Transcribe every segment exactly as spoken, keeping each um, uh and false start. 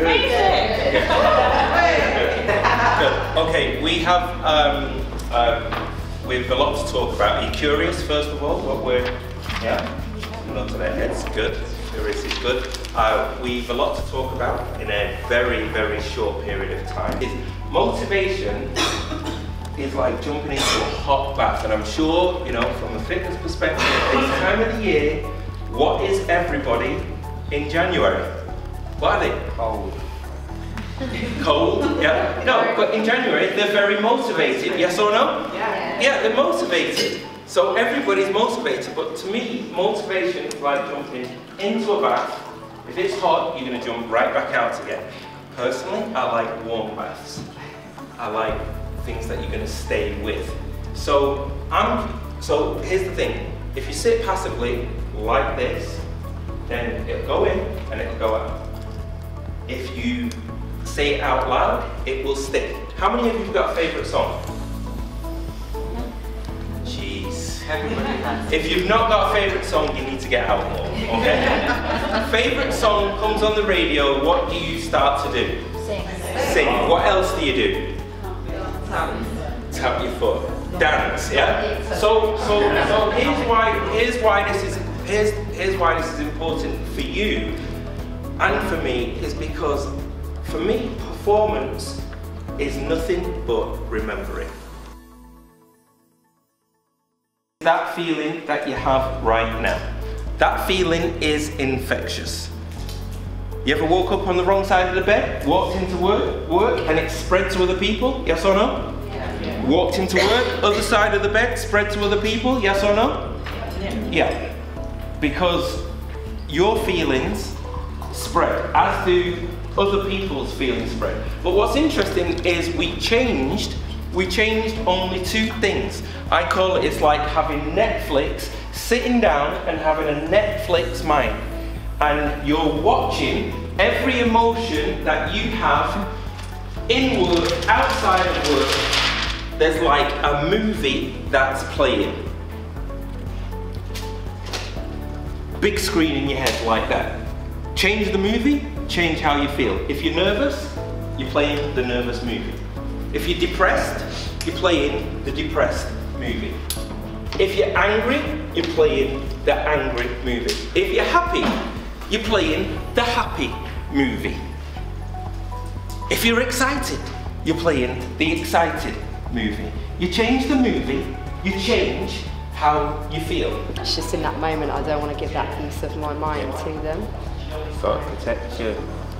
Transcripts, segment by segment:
Good. Okay, we have, um, um, we've a lot to talk about. Are you curious, first of all, what we're, yeah? Not to their heads, good. Curious is good. Uh, we've a lot to talk about in a very, very short period of time. It's motivation. Is like jumping into a hot bath, and I'm sure, you know, from a fitness perspective, this time of the year, what is everybody in January? What are they? Cold. Cold? Yeah. No, but in January, they're very motivated, yes or no? Yeah. Yeah, they're motivated. So everybody's motivated, but to me, motivation is like jumping into a bath. If it's hot, you're gonna jump right back out again. Personally, I like warm baths. I like things that you're going to stay with. So I'm, so here's the thing, if you sit passively like this, then it'll go in and it'll go out. If you say it out loud, it will stick. How many of you have got a favourite song? Jeez. If you've not got a favourite song, you need to get out more, okay? Favourite song comes on the radio, what do you start to do? Sing. Sing. What else do you do? Tap your foot, dance, yeah. So, so, so here's why. Here's why this is. Here's, here's why this is important for you, and for me is because, for me, performance is nothing but remembering. That feeling that you have right now, that feeling is infectious. You ever woke up on the wrong side of the bed, walked into work, work, and it spread to other people? Yes or no? Yeah. Yeah. Walked into work, other side of the bed, spread to other people? Yes or no? Yeah. Yeah. Because your feelings spread, as do other people's feelings spread. But what's interesting is we changed, we changed only two things. I call it, it's like having Netflix, sitting down and having a Netflix mind. And you're watching every emotion that you have in work, outside of work. There's like a movie that's playing. Big screen in your head like that. Change the movie, change how you feel. If you're nervous, you're playing the nervous movie. If you're depressed, you're playing the depressed movie. If you're angry, you're playing the angry movie. If you're happy, you're playing the happy movie. If you're excited, you're playing the excited movie. You change the movie, you change how you feel. It's just in that moment, I don't want to give that piece of my mind to them. So it protects you,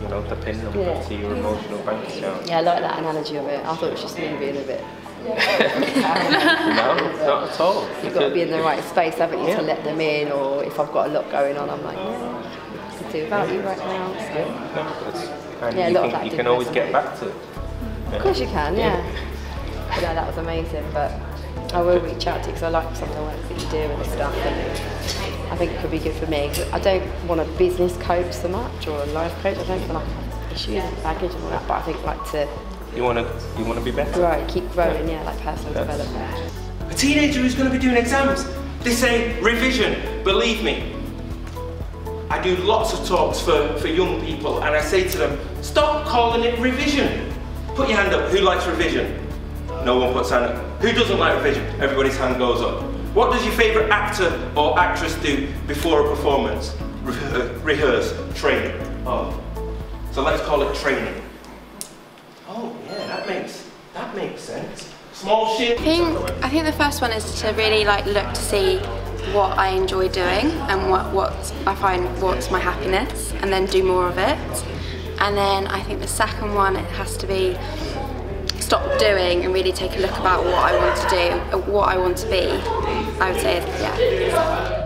you know, the pin number yeah. to your emotional bank account. Yeah, I like that analogy of it. I thought it was just me being a bit... Yeah. No, not at all. You've got to be in the right space, haven't you, yeah. to let them in, or if I've got a lot going on, I'm like, yeah, I can do without you right now. So. Yeah. No, and yeah, a lot can, of that you can always get back to it. Of course you can, yeah. Yeah, yeah, that was amazing, but I will reach out to you because I like something I want to do and stuff, and I think it could be good for me. Cause I don't want a business coach so much, or a life coach. I don't feel like I have issues and baggage and all that, but I think like to... You want to, you want to be better? Right, keep growing, yeah, yeah like personal That's development. A teenager who's going to be doing exams, they say revision, believe me. I do lots of talks for, for young people and I say to them, stop calling it revision. Put your hand up, who likes revision? No one puts hand up. Who doesn't like revision? Everybody's hand goes up. What does your favourite actor or actress do before a performance? Rehe rehearse, train. Oh. So let's call it training. Oh yeah, that makes that makes sense. Small shit. I think I think the first one is to really like look to see what I enjoy doing and what what I find what's my happiness, and then do more of it. And then I think the second one, it has to be stop doing and really take a look about what I want to do, what I want to be. I would say yeah.